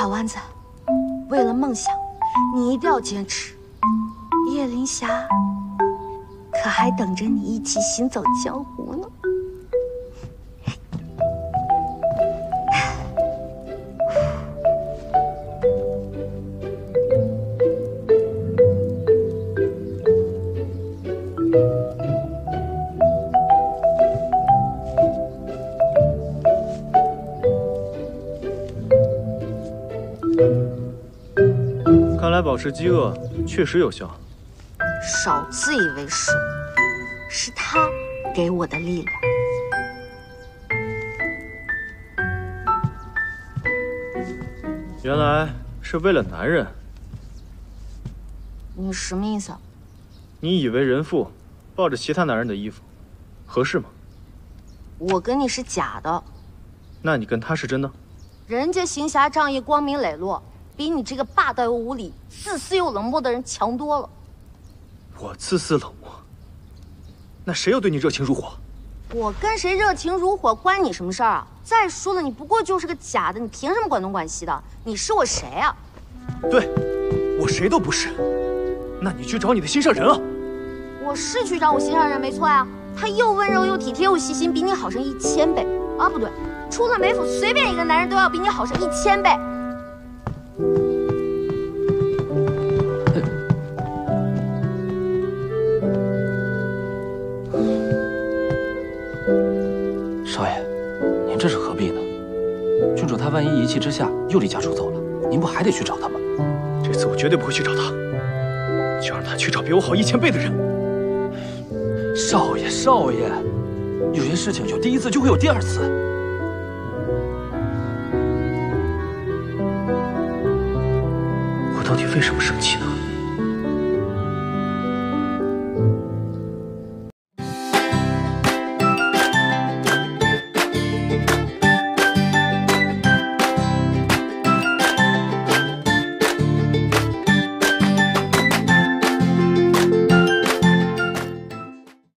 小丸子，为了梦想，你一定要坚持。叶灵霞可还等着你一起行走江湖呢。看来保持饥饿确实有效。 少自以为是，是他给我的力量。原来是为了男人。你什么意思？你以为人妇抱着其他男人的衣服合适吗？我跟你是假的。那你跟他是真的？人家行侠仗义、光明磊落，比你这个霸道又无理、自私又冷漠的人强多了。 我自私冷漠，那谁又对你热情如火？我跟谁热情如火关你什么事儿啊？再说了，你不过就是个假的，你凭什么管东管西的？你是我谁啊？对，我谁都不是。那你去找你的心上人啊！我是去找我心上人，没错呀、啊。他又温柔又体贴又细心，比你好上1000倍啊！不对，出了梅府，随便一个男人都要比你好上1000倍。 这是何必呢？郡主她万一一气之下又离家出走了，您不还得去找她吗？这次我绝对不会去找她，就让她去找比我好1000倍的人。少爷，少爷，有些事情有第一次就会有第二次。我到底为什么生气呢？